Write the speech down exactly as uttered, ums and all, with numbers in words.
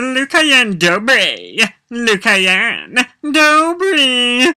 Lucian Dobre. Lucian Dobre.